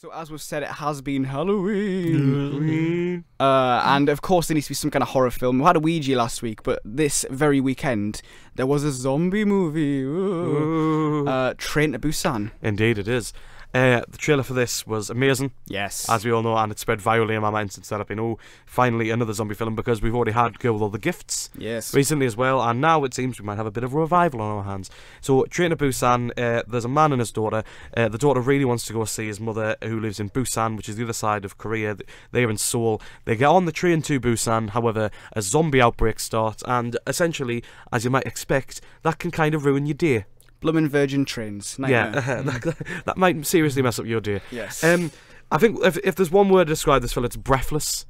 So as we've said, it has been Halloween. And of course there needs to be some kind of horror film. We had a Ouija last week, but this very weekend there was a zombie movie. Train to Busan. Indeed it is. The trailer for this was amazing. Yes. As we all know, and it spread violently in my mind since that I've been, oh, finally another zombie film, because we've already had Girl with All the Gifts. Yes. Recently as well, and now it seems we might have a bit of a revival on our hands. So, Train to Busan, there's a man and his daughter. The daughter really wants to go see his mother, who lives in Busan, which is the other side of Korea. They're in Seoul. They get on the train to Busan, however, a zombie outbreak starts, and essentially, as you might expect, that can kind of ruin your day. Bloomin' Virgin Trains. Nightmare. Yeah, that might seriously mess up your day. Yes. I think if there's one word to describe this film, it's breathless.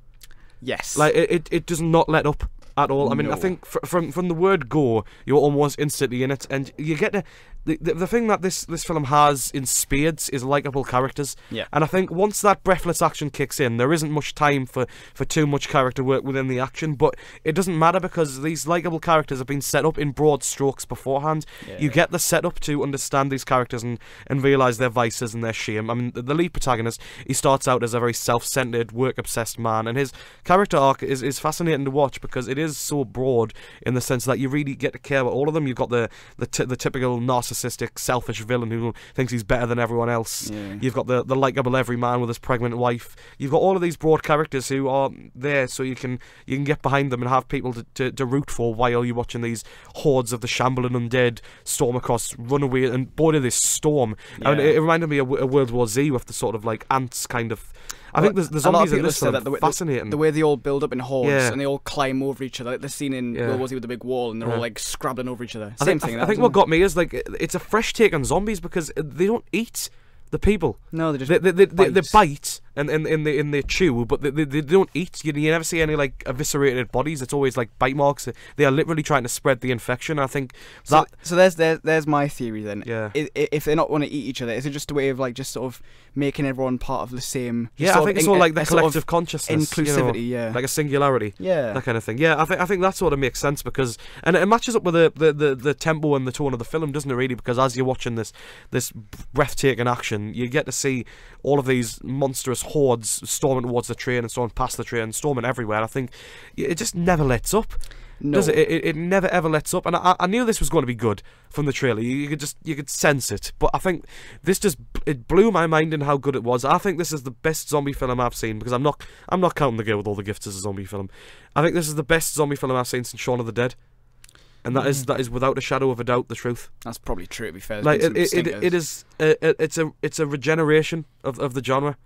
Yes. Like, it does not let up at all. No. I mean, I think from the word go, you're almost instantly in it, and you get to... The thing that this film has in spades is likeable characters, yeah. And I think once that breathless action kicks in, there isn't much time for too much character work within the action, but it doesn't matter because these likeable characters have been set up in broad strokes beforehand. Yeah. You get the setup to understand these characters and realise their vices and their shame. I mean, the lead protagonist, he starts out as a very self-centred, work-obsessed man, and his character arc is fascinating to watch because it is so broad in the sense that you really get to care about all of them. You've got the typical narcissist, selfish villain who thinks he's better than everyone else. Yeah. You've got the likeable everyman with his pregnant wife. You've got all of these broad characters who are there so you can get behind them and have people to root for while you're watching these hordes of the shambling undead storm across, runaway, and boy, this storm. Yeah. I mean, it reminded me of World War Z with the sort of like ants kind of. I think there's zombies in this that fascinating. The way they all build up in hordes, yeah. And they all climb over each other. Like the scene in World War Z with the big wall, and they're all like scrabbling over each other. I think what got me is like it's a fresh take on zombies because they don't eat the people. No, they just they bite and they chew, but they don't eat. You never see any like eviscerated bodies. It's always like bite marks. They are literally trying to spread the infection. I think that. So there's my theory then. Yeah. If they're not want to eat each other, is it just a way of like just sort of making everyone part of the same? Yeah, I think it's all like the collective sort of consciousness, inclusivity, you know, yeah, like a singularity, yeah, that kind of thing. Yeah, I think that sort of makes sense because and it matches up with the tempo and the tone of the film, doesn't it? Really, because as you're watching this breathtaking action, you get to see all of these monstrous hordes storming towards the train and storming past the train, storming everywhere. And I think it just never lets up. No. Does it? It never ever lets up, and I knew this was going to be good from the trailer. You could sense it, but I think this it blew my mind in how good it was. I think this is the best zombie film I've seen because I'm not counting The Girl with All the Gifts as a zombie film. I think this is the best zombie film I've seen since Shaun of the Dead. And that is without a shadow of a doubt the truth. That's probably true, to be fair. Like, it's a regeneration of the genre.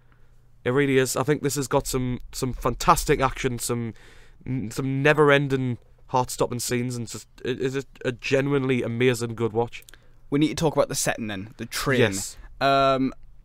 It really is. I think this has got some fantastic action, some never-ending heart-stopping scenes, and just it's a genuinely amazing good watch. We need to talk about the setting then, the train. Yes.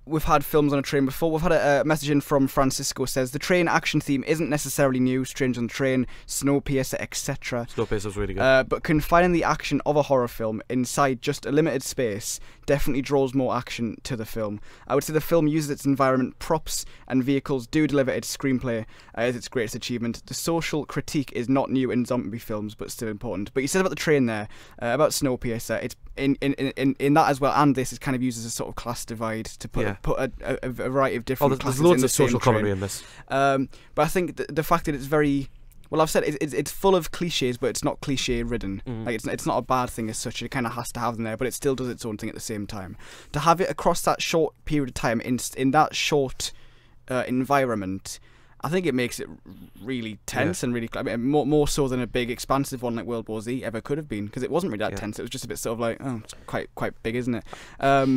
We've had films on a train before. We've had a message in from Francisco, says the train action theme isn't necessarily new. Strange on the Train, Snowpiercer, etc. Snowpiercer's really good. But confining the action of a horror film inside just a limited space definitely draws more action to the film. I would say the film uses its environment, props and vehicles do deliver its screenplay as its greatest achievement. The social critique is not new in zombie films but still important. But you said about the train there, about Snowpiercer, it's in that as well, and this is kind of used as a sort of class divide to put a variety of different classes in the same train. There's loads of social commentary in this. But I think the fact that it's very... Well, I've said it's full of cliches, but it's not cliche-ridden. Mm. Like it's not a bad thing as such. It kind of has to have them there, but it still does its own thing at the same time. To have it across that short period of time, in that short environment... I think it makes it really tense and really, I mean, more so than a big expansive one like World War Z ever could have been, because it wasn't really that tense. It was just a bit sort of like, oh, it's quite big, isn't it? But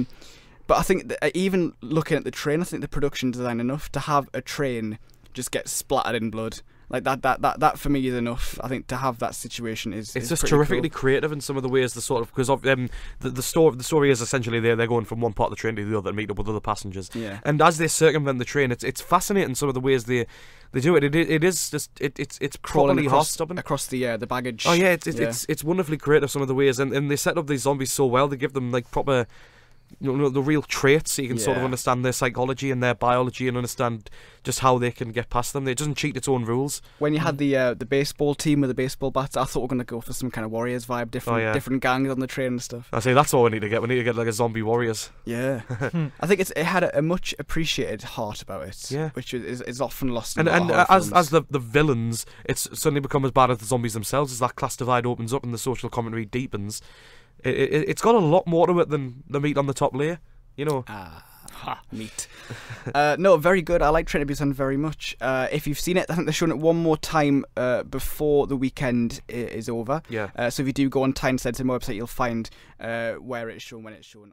I think that even looking at the train, I think the production design enough to have a train just get splattered in blood. Like that for me is enough. I think to have that situation is just terrifically creative in some of the ways the sort of because of the story is essentially they're going from one part of the train to the other and meet up with other passengers. Yeah. And as they circumvent the train, it's fascinating some of the ways they do it. It is just it's crawling across the baggage. Oh yeah, it's wonderfully creative some of the ways and they set up these zombies so well. They give them like proper. you know, the real traits, so you can sort of understand their psychology and their biology and understand just how they can get past them. It doesn't cheat its own rules. When you had the baseball team with the baseball bats, I thought we were going to go for some kind of Warriors vibe, different gangs on the train and stuff. I say that's all we need to get. We need to get like a zombie Warriors. Yeah. I think it had a much appreciated heart about it, which is often lost in and as the villains, it's suddenly become as bad as the zombies themselves, as that class divide opens up and the social commentary deepens. It's got a lot more to it than the meat on the top layer, you know. Meat. No, very good. I like Train to Busan very much. If you've seen it, I think they're showing it one more time before the weekend is over. So if you do go on Time Sense on my website, you'll find where it's shown, when it's shown.